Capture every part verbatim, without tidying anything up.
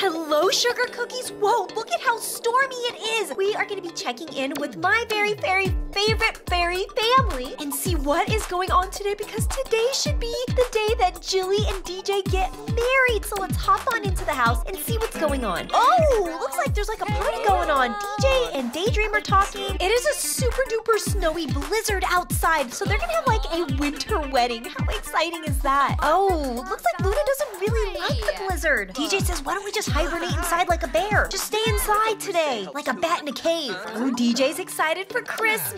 Hello, sugar cookies. Whoa, look at how stormy it is. We are going to be checking in with my very, very favorite fairy family and see what is going on today, because today should be the day that Jilly and D J get married. So let's hop on into the house and see what's going on. Oh, looks like there's like a party going on. D J and Daydream are talking. It is a super duper snowy blizzard outside, so they're going to have like a winter wedding. How exciting is that? Oh, looks like Luna doesn't really like the blizzard. D J says, why don't we just hibernate inside like a bear? Just stay inside today, like a bat in a cave. Oh, D J's excited for Christmas.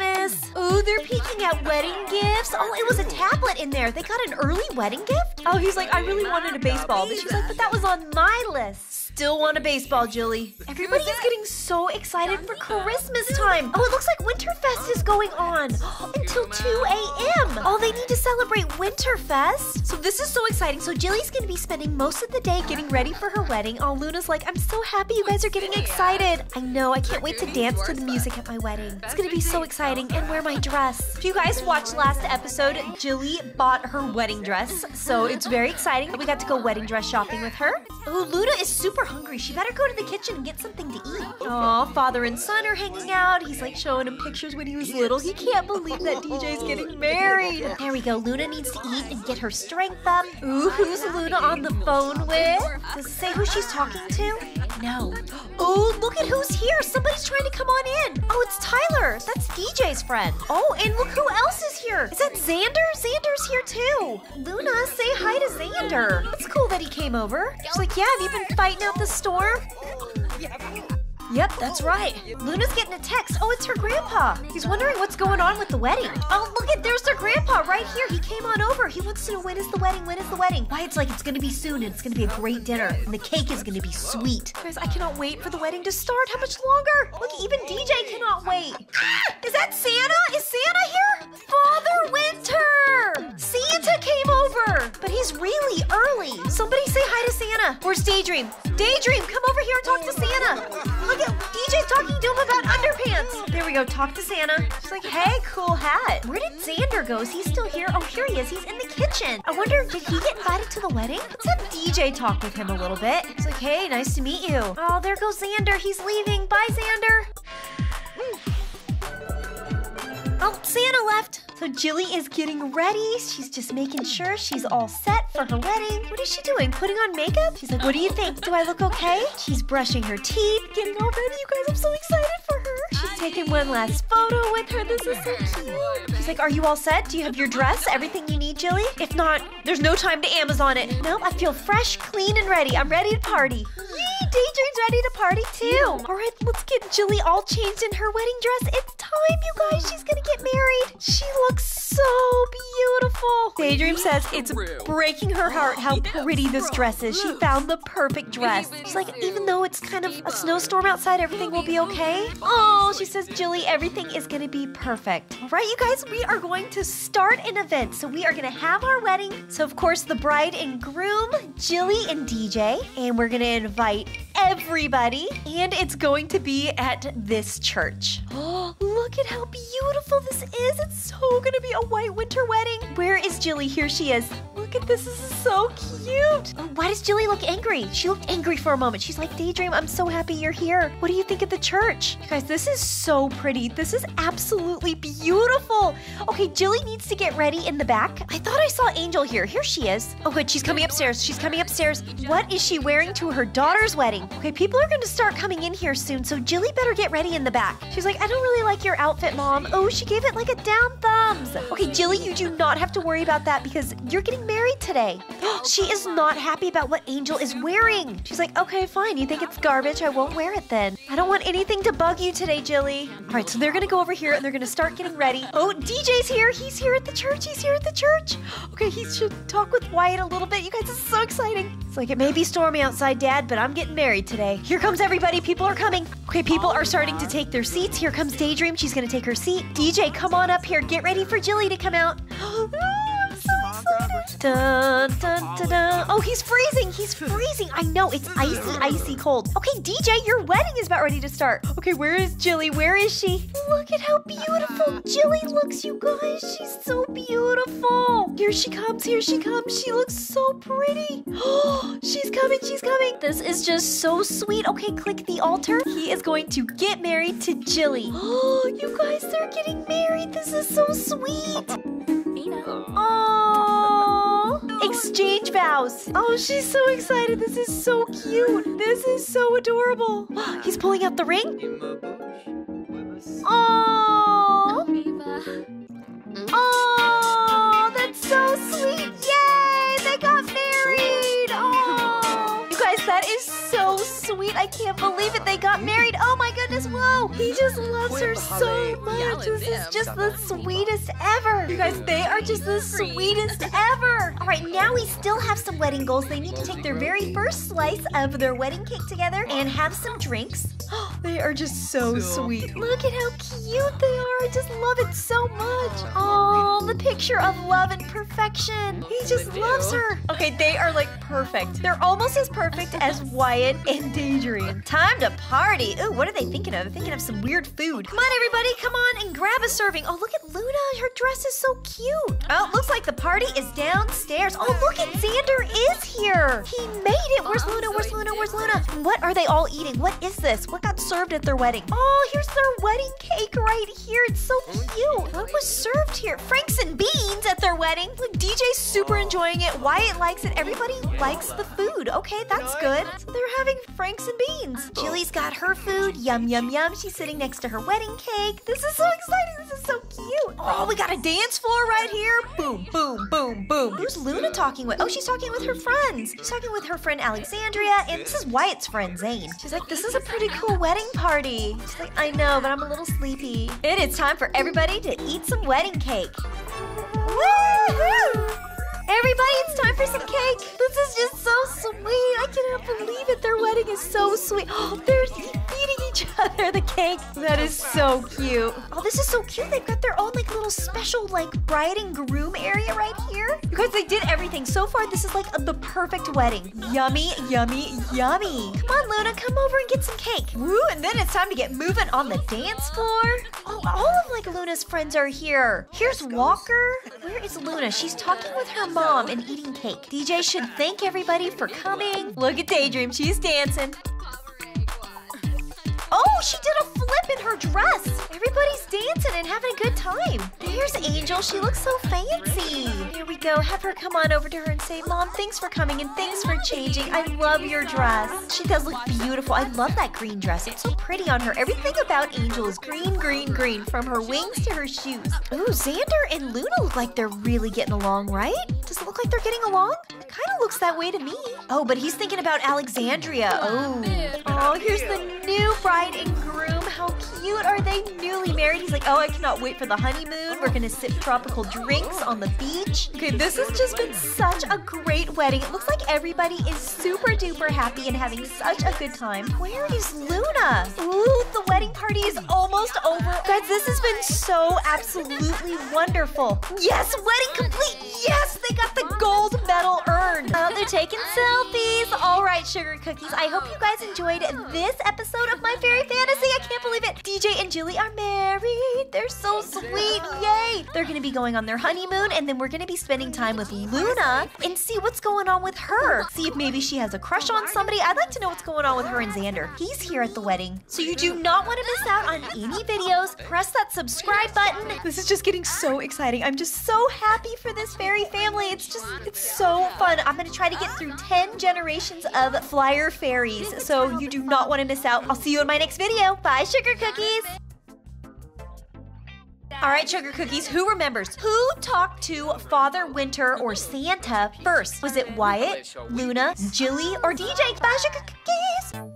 Oh, they're peeking at wedding gifts. Oh, it was a tablet in there. They got an early wedding gift? Oh, he's like, I really wanted a baseball. But she's like, but that was on my list. Still want a baseball, Jilly. Everybody is getting so excited for Christmas time. Oh, it looks like Winterfest is going on until two A M Oh, they need to celebrate Winterfest. So this is so exciting. So Jilly's going to be spending most of the day getting ready for her wedding. Oh, Luna's like, I'm so happy you guys are getting excited. I know, I can't wait to dance to the music at my wedding. It's going to be so exciting and wear my dress. If you guys watched last episode, Jilly bought her wedding dress. So it's very exciting. We got to go wedding dress shopping with her. Oh, Luna is super hungry. She better go to the kitchen and get something to eat. Oh, father and son are hanging out. He's like showing him pictures when he was little. He can't believe that D J's getting married. There we go. Luna needs to eat and get her strength up. Ooh, who's Luna on the phone with? Does it say who she's talking to? No. Oh, look at who's here. Somebody's trying to come on in. Oh, it's Tyler. That's D J's friend. Oh, and look who else is here. Is that Xander? Xander's here too. Luna, say hi to Xander. It's cool that he came over. She's like, yeah, have you been fighting out the storm? Yep, that's right. Luna's getting a text. Oh, it's her grandpa. He's wondering what's going on with the wedding. Oh, look at, there's their grandpa right here. He came on over. He wants to know, when is the wedding? When is the wedding? Wyatt's like, it's going to be soon, and it's going to be a great dinner, and the cake is going to be sweet. Guys, I cannot wait for the wedding to start. How much longer? Look, even D J cannot wait. Ah, is that Santa? Is Santa here? Father Winter! Santa came over, but he's really early. Somebody say hi to Santa. Where's Daydream? Daydream, come over here and talk to Santa. Look at D J's talking to him about underpants. There we go, talk to Santa. She's like, hey, cool hat. Where did Xander go? Is he still here? Oh, here he is. He's in the kitchen. I wonder, did he get invited to the wedding? Let's have D J talk with him a little bit. He's like, hey, nice to meet you. Oh, there goes Xander. He's leaving. Bye, Xander. Oh, Santa left. So Jilly is getting ready. She's just making sure she's all set for her wedding. What is she doing? Putting on makeup? She's like, what do you think? Do I look okay? She's brushing her teeth, getting all ready. You guys, I'm so excited for her. She's taking one last photo with her. This is so cute. She's like, are you all set? Do you have your dress? Everything you need, Jilly? If not, there's no time to Amazon it. No, I feel fresh, clean, and ready. I'm ready to party. Yay, Daydream's ready to party too. All right, let's get Jilly all changed in her wedding dress. It's time, you guys. She's gonna get married. She looks so beautiful. Daydream says it's breaking her heart how pretty this dress is. She found the perfect dress. She's like, even though it's kind of a snowstorm outside, everything will be okay. Oh, she says, Jilly, everything is gonna be perfect. All right, you guys, we are going to start an event. So we are gonna have our wedding. So of course, the bride and groom, Jilly and D J, and we're gonna invite everybody. And it's going to be at this church. Oh, look at how beautiful this is. It's so gonna be a white winter wedding. Where is Jilly? Here she is. Look at this. This is so cute. Oh, why does Jilly look angry? She looked angry for a moment. She's like, Daydream, I'm so happy you're here. What do you think of the church? You guys, this is so pretty. This is absolutely beautiful. Okay, Jilly needs to get ready in the back. I thought I saw Angel here. Here she is. Oh, good. She's coming upstairs. She's coming upstairs. What is she wearing to her daughter's wedding? Okay, people are going to start coming in here soon, so Jilly better get ready in the back. She's like, I don't really like your outfit, Mom. Oh, she gave it like a down thumbs. Okay, Jilly, you do not have to worry about that because you're getting married today. She is not happy about what Angel is wearing. She's like, okay, fine. You think it's garbage? I won't wear it then. I don't want anything to bug you today, Jilly. All right, so they're going to go over here and they're going to start getting ready. Oh, D J's here. He's here at the church. He's here at the church. Okay, he should talk with Wyatt a little bit. You guys, this is so exciting. It's like, it may be stormy outside, Dad, but I'm getting married today. Here comes everybody. People are coming. Okay, people are starting to take their seats. Here comes Daydream. She's going to take her seat. D J, come on up here. Get ready for Jilly to come out. Oh, I'm so excited. Dun. Dun, dun, dun, dun. Oh, he's freezing! He's freezing! I know, it's icy, icy cold. Okay, D J, your wedding is about ready to start. Okay, where is Jilly? Where is she? Look at how beautiful Jilly looks, you guys. She's so beautiful. Here she comes, here she comes. She looks so pretty. Oh, she's coming, she's coming. This is just so sweet. Okay, click the altar. He is going to get married to Jilly. Oh, you guys, they're getting married. This is so sweet. Oh, exchange vows. Oh, she's so excited. This is so cute. This is so adorable. He's pulling out the ring. Oh, oh, that's so sweet. Yay, they got married. Oh, you guys, that is so sweet. I can't believe it. They got married. Oh my goodness. Whoa, he just loves her so much. This is just the sweetest ever. You guys, they are just the sweetest ever. All right, now we still have some wedding goals. They need to take their very first slice of their wedding cake together and have some drinks. Oh, they are just so sweet. Look at how cute they are. I just love it so much. Oh, the picture of love and perfection. He just loves her. Okay, they are like perfect. They're almost as perfect as Wyatt and Daydream. Time to party. Ooh, what are they thinking of? They're thinking of some weird food. Come on, everybody. Come on and grab a serving. Oh, look at Luna. Her dress is so cute. Oh, looks like the party is downstairs. Oh, look at Xander is here. He made it. Where's Luna? Where's Luna? Where's Luna? What are they all eating? What is this? What got served at their wedding? Oh, here's their wedding cake right here. It's so cute. What was served here? Franks and beans at their wedding. Look, D J's super enjoying it. Wyatt likes it. Everybody likes the food. Okay, that's good. So they're having Franks and beans. Jilly's got her food. Yum, yum, yum. She's sitting next to her wedding cake. This is so exciting. This is so cute. Oh, we got a dance floor right here. Boom, boom, boom, boom. Who's Luna talking with? Oh, she's talking with her friends. She's talking with her friend Alexandria, and this is Wyatt's friend Zane. She's like, this is a pretty cool wedding party. She's like, I know, but I'm a little sleepy. It is time for everybody to eat some wedding cake. Woo-hoo! Everybody, it's time for some cake. This is just so sweet. I cannot believe it. Their wedding is so sweet. Oh, they're eating each other the cake. That is so cute. Oh, this is so cute. They've got their own like little special like bride and groom area right here. You guys, they did everything. So far, this is like a, the perfect wedding. Yummy, yummy, yummy. Come on, Luna, come over and get some cake. Woo, and then it's time to get moving on the dance floor. Oh, all of like Luna's friends are here. Here's Walker. Where is Luna? She's talking with her mom. Mom and eating cake. D J should thank everybody for coming. Look at Daydream, she's dancing. Oh, she did a flip in her dress. Everybody's dancing and having a good time. There's Angel, she looks so fancy. Here we go, have her come on over to her and say, Mom, thanks for coming and thanks for changing. I love your dress. She does look beautiful. I love that green dress. It's so pretty on her. Everything about Angel is green, green, green, from her wings to her shoes. Ooh, Xander and Luna look like they're really getting along, right? Does it look like they're getting along? It kind of looks that way to me. Oh, but he's thinking about Alexandria. Oh, oh, here's the new bride and groom. How cute are they? Newly married. He's like, oh, I cannot wait for the honeymoon. We're gonna sip tropical drinks on the beach. Okay, this has just been such a great wedding. It looks like everybody is super duper happy and having such a good time. Where is Luna? Ooh, the wedding party is almost over. Guys, this has been so absolutely wonderful. Yes, wedding complete. Yes, they got the gold medal earned. Oh, they're taking selfies. All right, sugar cookies. I hope you guys enjoyed this episode of My Fairy Fantasy. I can't believe it. D J and Jilly are married. They're so sweet. Yay. They're going to be going on their honeymoon, and then we're going to be spending time with Luna and see what's going on with her. See if maybe she has a crush on somebody. I'd like to know what's going on with her and Xander. He's here at the wedding. So you do not want to miss out on any videos. Press that subscribe button. This is just getting so exciting. I'm just so happy for this fairy family. It's just, it's so fun. I'm going to try to get through ten generations of flyer fairies. So you do not want to miss out. I'll see you in my next video. Bye, sugar cookies. All right, sugar cookies, who remembers? Who talked to Father Winter or Santa first? Was it Wyatt, Luna, Jilly, or D J? Bye, sugar cookies.